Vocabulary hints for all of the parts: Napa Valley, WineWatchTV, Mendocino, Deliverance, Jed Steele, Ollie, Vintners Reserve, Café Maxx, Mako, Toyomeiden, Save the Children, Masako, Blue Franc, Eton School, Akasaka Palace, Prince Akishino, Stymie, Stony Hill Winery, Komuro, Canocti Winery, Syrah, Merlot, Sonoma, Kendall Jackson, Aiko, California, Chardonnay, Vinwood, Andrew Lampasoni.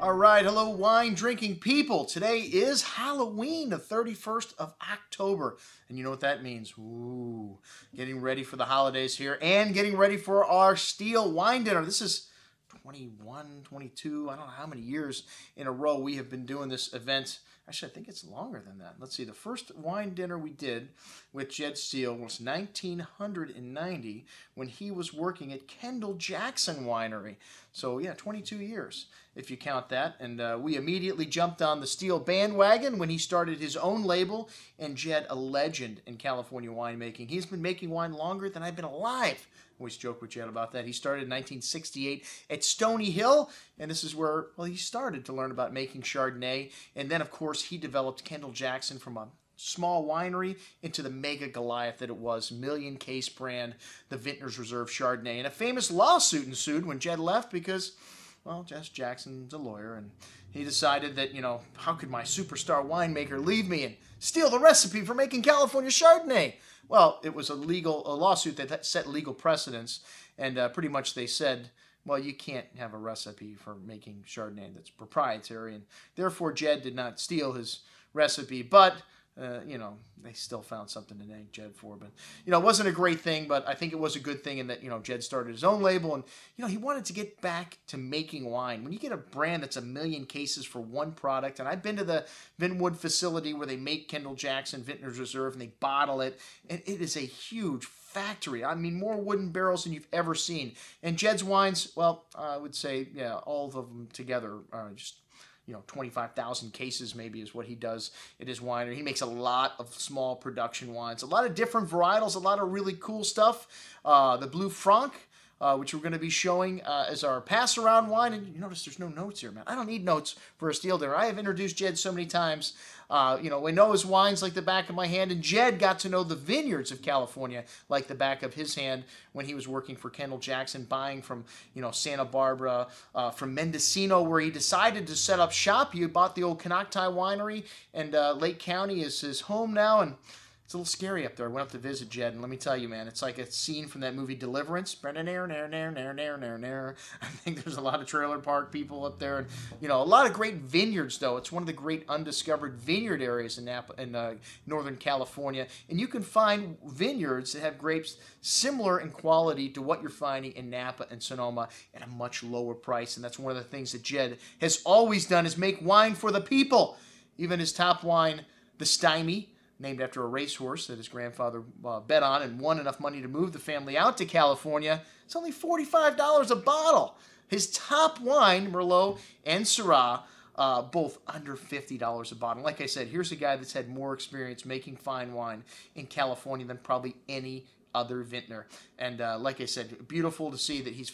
All right, hello wine drinking people. Today is Halloween, the 31st of October. And you know what that means. Ooh, getting ready for the holidays here and getting ready for our Steele wine dinner. This is 21, 22, I don't know how many years in a row we have been doing this event. Actually, I think it's longer than that. Let's see, the first wine dinner we did with Jed Steele was 1990 when he was working at Kendall Jackson Winery. So yeah, 22 years if you count that. And we immediately jumped on the Steele bandwagon when he started his own label. And Jed, a legend in California winemaking. He's been making wine longer than I've been alive. I always joke with Jed about that. He started in 1968 at Stony Hill, and this is where, well, he started to learn about making Chardonnay. And then, of course, he developed Kendall Jackson from a small winery into the mega Goliath that it was, million case brand, the Vintners Reserve Chardonnay. And a famous lawsuit ensued when Jed left because, well, Jess Jackson's a lawyer, and he decided that, you know, how could my superstar winemaker leave me and steal the recipe for making California Chardonnay? Well, it was a lawsuit that set legal precedents, and pretty much they said, well, you can't have a recipe for making Chardonnay that's proprietary, and therefore Jed did not steal his recipe, but you know, they still found something to name Jed for, but, you know, it wasn't a great thing, but I think it was a good thing in that, you know, Jed started his own label and, you know, he wanted to get back to making wine. When you get a brand that's a million cases for one product, and I've been to the Vinwood facility where they make Kendall Jackson Vintners Reserve and they bottle it, and it is a huge factory. I mean, more wooden barrels than you've ever seen. And Jed's wines, well, I would say, yeah, all of them together are just, you know, 25,000 cases maybe is what he does at his winery. He makes a lot of small production wines, a lot of different varietals, a lot of really cool stuff. The Blue Franc, which we're going to be showing as our pass-around wine. And you notice there's no notes here, man. I don't need notes for a Steele dinner. I have introduced Jed so many times. You know, I know his wines like the back of my hand, and Jed got to know the vineyards of California like the back of his hand when he was working for Kendall Jackson, buying from, you know, Santa Barbara, from Mendocino, where he decided to set up shop. He bought the old Canocti Winery, and Lake County is his home now, and it's a little scary up there. I went up to visit Jed, and let me tell you, man, it's like a scene from that movie Deliverance. I think there's a lot of trailer park people up there, and you know, a lot of great vineyards. Though it's one of the great undiscovered vineyard areas in Napa, in Northern California, and you can find vineyards that have grapes similar in quality to what you're finding in Napa and Sonoma at a much lower price. And that's one of the things that Jed has always done, is make wine for the people. Even his top wine, the Stymie, named after a racehorse that his grandfather bet on and won enough money to move the family out to California. It's only $45 a bottle. His top wine, Merlot and Syrah, both under $50 a bottle. Like I said, here's a guy that's had more experience making fine wine in California than probably any other vintner. And like I said, beautiful to see that he's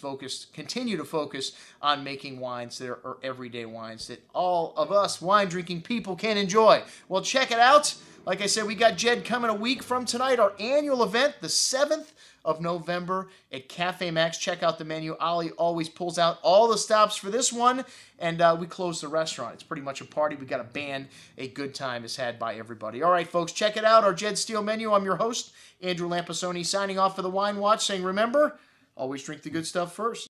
continue to focus on making wines that are everyday wines that all of us wine drinking people can enjoy. Well, check it out. Like I said, we got Jed coming a week from tonight, our annual event, the 7th of November at Cafe Max. Check out the menu. Ollie always pulls out all the stops for this one, and we close the restaurant. It's pretty much a party. We got a band. A good time is had by everybody. All right, folks, check it out, our Jed Steele menu. I'm your host, Andrew Lampasoni, signing off for the Wine Watch, saying, remember, always drink the good stuff first.